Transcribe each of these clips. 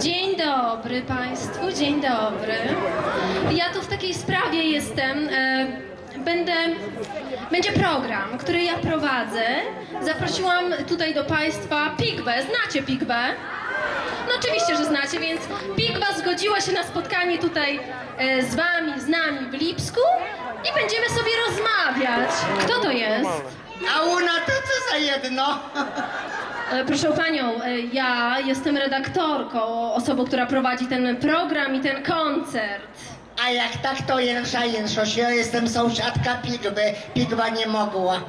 Dzień dobry Państwu, dzień dobry. Ja tu w takiej sprawie jestem. Będzie program, który ja prowadzę. Zaprosiłam tutaj do Państwa Pigbę. Znacie Pigbę? No oczywiście, że znacie, więc Pigba zgodziła się na spotkanie tutaj z Wami, z nami w Lipsku i będziemy sobie rozmawiać. Kto to jest? A ona to co za jedno? Proszę Panią, ja jestem redaktorką, osobą, która prowadzi ten program i ten koncert. A jak tak, to jęszoś, ja jestem sąsiadka Pigby. Pigba nie mogła.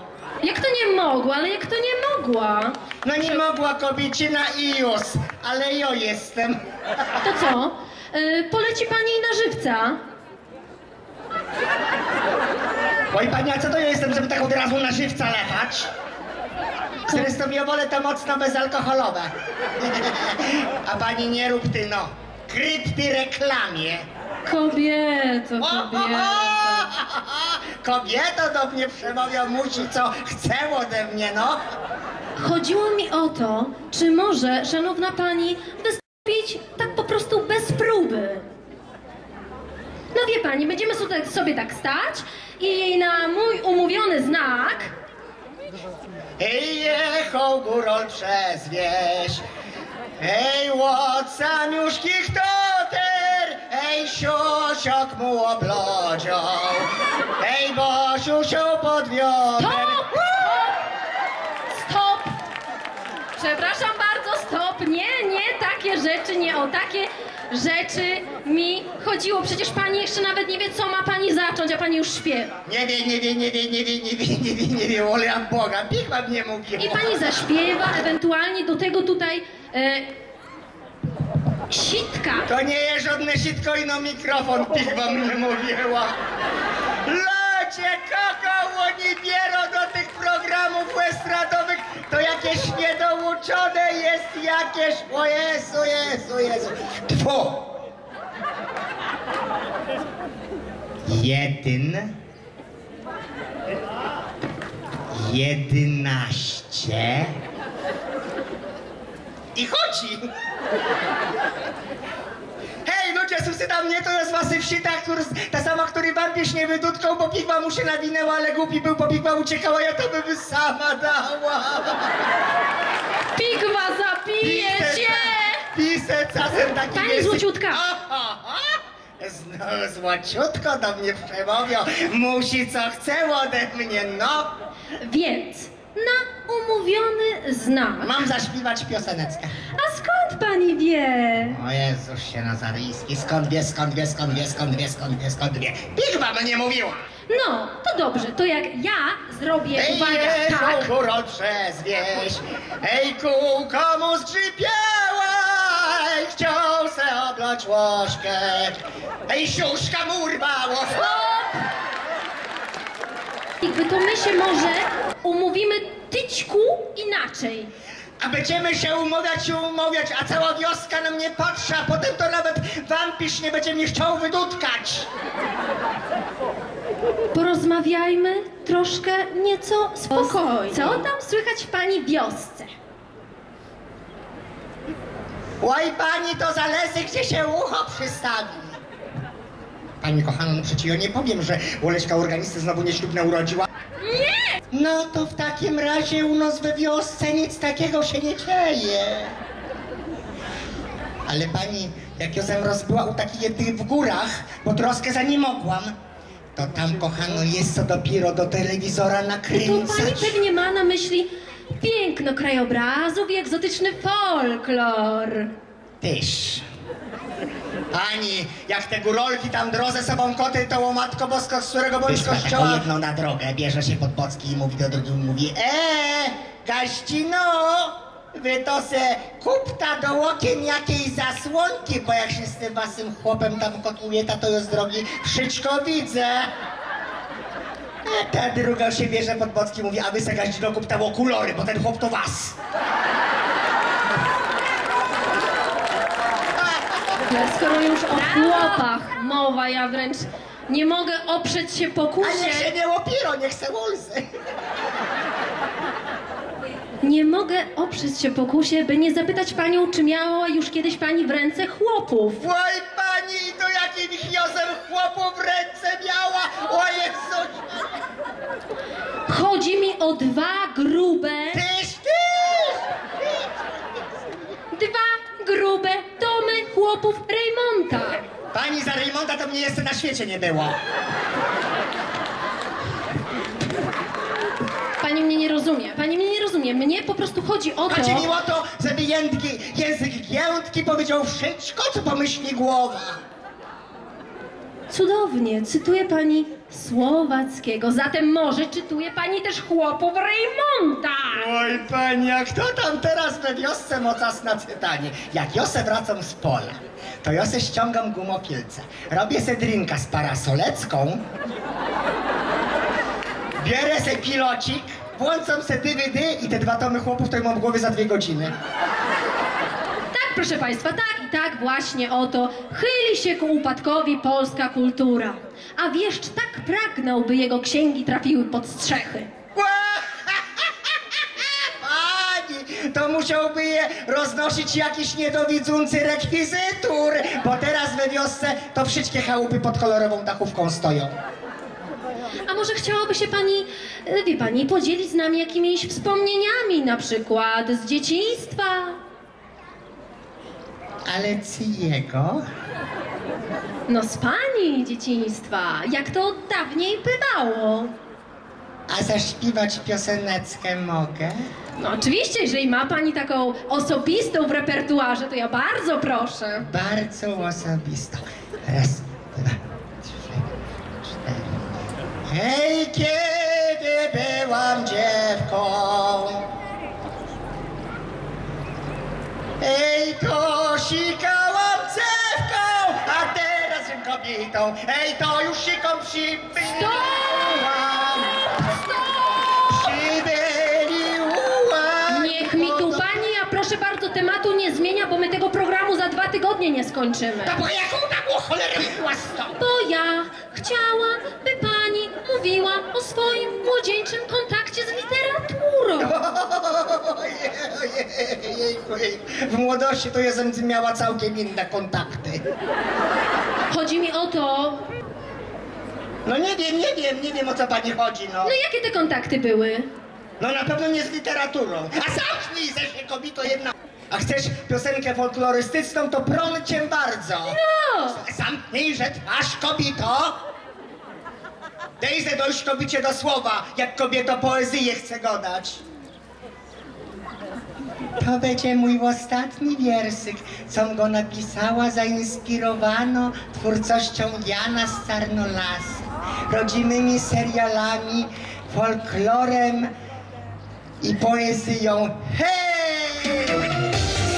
Jak to nie mogła? Ale jak to nie mogła? No nie mogła kobiecina i już, ale ja jestem. To co? Poleci Pani na żywca? Oj Pani, a co to ja jestem, żeby tak od razu na żywca latać? Zresztą ja wolę to mocno bezalkoholowe. A Pani nie rób ty no. Krypty reklamie. Kobieto, kobieto do mnie przemawia, musi co chce ode mnie, no. Chodziło mi o to, czy może, szanowna Pani, wystąpić tak po prostu bez próby. No wie Pani, będziemy sobie tak stać i na mój umówiony znak... I jechał górą przez wieś. Ej, łocaniuszki, kto ter? Ej, siusiok mu oblodział. Ej, bo siusią podwiódł. Stop! Stop! Przepraszam bardzo, stop! Nie, nie takie rzeczy, nie o takie rzeczy mi chodziło. Przecież Pani jeszcze nawet nie wie, co ma Pani zacząć, a Pani już śpiewa. Nie wie, wolę Boga, Pigba mnie mówiła. I Pani zaśpiewa, ewentualnie do tego tutaj sitka. To nie jest żadne sitko, ino mikrofon, Pigba mnie mówiła. Locie, kakao, oni biorą do tych programów estradowych, to jakieś niedouczone jest, jakieś... O Jezu, Jezu, Jezu. Tfu! Jedyn... 11... I chodzi! Hej ludzie, suscyta mnie, to jest wasy wsita, ta sama, który bardziej nie wydutką, bo Pigba mu się nawinęła, ale głupi był, bo Pigba uciekała, ja to bym sama dała. Pigba zapije cię! Pisę czasem taki Pani złociutka! Złociutko do mnie przemówią, musi co chce ode mnie, no! Więc... na umówiony znak. Mam zaśpiewać pioseneczkę. A skąd Pani wie? O Jezus się Nazaryjski, skąd wie? Pigba mnie mówiła. No, to dobrze, to jak ja zrobię, ej, uwaga, ej, tak. Górą przez wieś, ej kółko mu skrzypiała, ej chciał se oblać łożkę, ej siuszka mu urwało. Stop! Jakby to my się może umówimy tyćku inaczej. A będziemy się umawiać, a cała wioska na mnie patrzy, a potem to nawet wampisz nie będzie mnie chciał wydutkać. Porozmawiajmy troszkę nieco spokojnie. Co tam słychać w Pani wiosce? Łaj Pani, to zależy, gdzie się ucho przystawi. Pani kochana, no przecież ja nie powiem, że Oleśka organista znowu nieślubna urodziła. Nie! No to w takim razie u nas we wiosce nic takiego się nie dzieje. Ale Pani, jak ja sam rozbyła u takich jednych w górach, bo troskę za nie mogłam, to tam, kochano, jest co dopiero do telewizora nakręcać. To Pani pewnie ma na myśli piękno krajobrazów i egzotyczny folklor. Tyż. Pani, jak te górolki tam drozę sobą koty, to łomatko bosko, z którego bądź kościoła... Taką jedną na drogę, bierze się pod bocki i mówi do drugiego, mówi Gaścino, wy to se kupta do łokien jakiej zasłonki, bo jak się z tym waszym chłopem tam kotujeta, to jest drogi wszystko widzę. A ta druga się bierze pod bocki i mówi, a wy se Gaścino kupta okulory, bo ten chłop to was. Skoro już o chłopach mowa, ja wręcz nie mogę oprzeć się pokusie. A niech się nie łopiro, niech se łolzy. Nie mogę oprzeć się pokusie, by nie zapytać panią, czy miała już kiedyś pani w ręce chłopów. Oj pani, to jakim chiosem chłopu w ręce miała? O Jezus! Chodzi mi o dwa grube... Dwa grube tomy chłopów Rejmonta. Pani, za Rejmonta to mnie jeszcze na świecie nie było. Pani mnie nie rozumie, pani mnie nie rozumie. Mnie po prostu chodzi o to... Chodzi mi o to, żeby język giętki powiedział wszystko, co pomyśli głowa. Cudownie, cytuje pani Słowackiego, zatem może czytuje pani też chłopów Rejmonta. Oj pani, a kto tam teraz we wiosce ma czas na czytanie? Jak Jose wracam z pola, to Jose ściągam gumopilce, robię se drinka z parasolecką, bierę se pilocik, włączam se DVD i te dwa tomy chłopów to mam w głowie za 2 godziny. Tak, proszę państwa, tak i tak właśnie oto chyli się ku upadkowi polska kultura. A wieszcz tak pragnął, by jego księgi trafiły pod strzechy. Pani, to musiałby je roznosić jakiś niedowidzący rekwizytur, bo teraz we wiosce to wszystkie chałupy pod kolorową dachówką stoją. A może chciałaby się pani, wie pani, podzielić z nami jakimiś wspomnieniami, na przykład z dzieciństwa? Ale czyjego? No z pani dzieciństwa, jak to dawniej bywało. A zaśpiewać pioseneczkę mogę? No oczywiście, jeżeli ma pani taką osobistą w repertuarze, to ja bardzo proszę. Bardzo osobistą. Raz, dwa, trzy, cztery. Hej, kiedy byłam dziewką, ej, to sikałam cewką, a teraz jestem kobietą, ej, to już sikom przybyłam. Przybyliłam. Niech mi tu pani, a proszę bardzo, tematu nie zmienia, bo my tego programu za 2 tygodnie nie skończymy. To bo jaką taką cholerę była stąd? Bo ja chciałam, by pani mówiła o swoim młodzieńczym kontakcie z literaturą. W młodości to ja z miała całkiem inne kontakty. Chodzi mi o to... No nie wiem o co pani chodzi, no. No jakie te kontakty były? No na pewno nie z literaturą. A zamknij się, kobito jedna... A chcesz piosenkę folklorystyczną, to proszę cię bardzo. No! Zamknijże twarz, kobito! Dejże dojść kobicie do słowa, jak kobieto poezję chce godać. To będzie mój ostatni wierszyk, co go napisała, zainspirowano twórcością Jana z Czarnolasa, rodzimymi serialami, folklorem i poezją. Hej!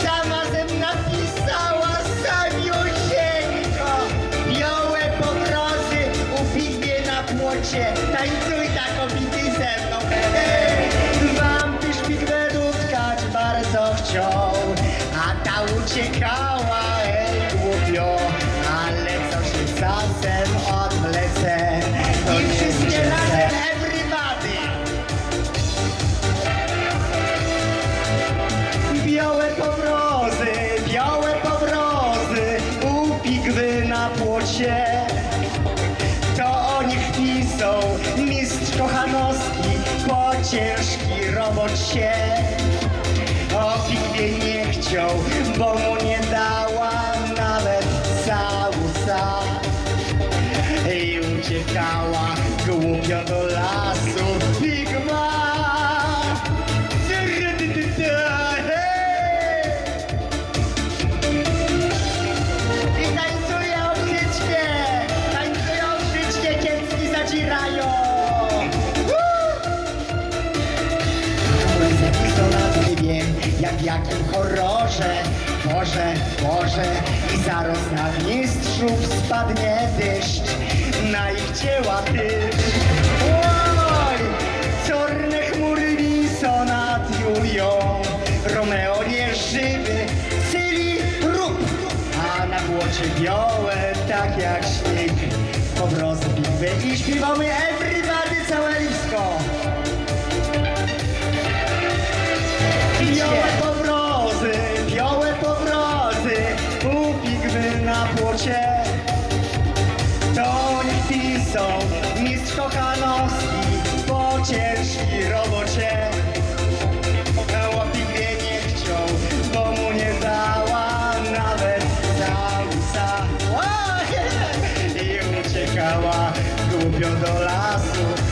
Sama zem napisała, samiusieńko, białe pokrozy u figwie na płocie. Tańcuj tak obity ze mną. A ta uciekała, ej głupio, ale co się czasem odwlece, to i wszystkie razem everybody. Białe powrozy, upigwy na płocie, to o nich pisał mistrz Kochanowski po ciężki robocie. O figwie nie chciał, bo mu nie dałam nawet całusa. I uciekała głupio do lasu figma. I tańcują wszystkie kiecki zadzirają. Jak w jakim horrorze, Boże, Boże, i zaraz na mistrzów spadnie deszcz, na ich dzieła dysz. Oj, czarne chmury wiszą nad Julią, Romeo nie żywy, czyli rób, a na błocie białe, tak jak śnieg, powrozy bitwy i śpiewamy everybody całe Lipsko. białe powrozy, kupikmy na płocie. To nie pisał mistrz Kochanowski po ciężkiej robocie. Głupio do lasu.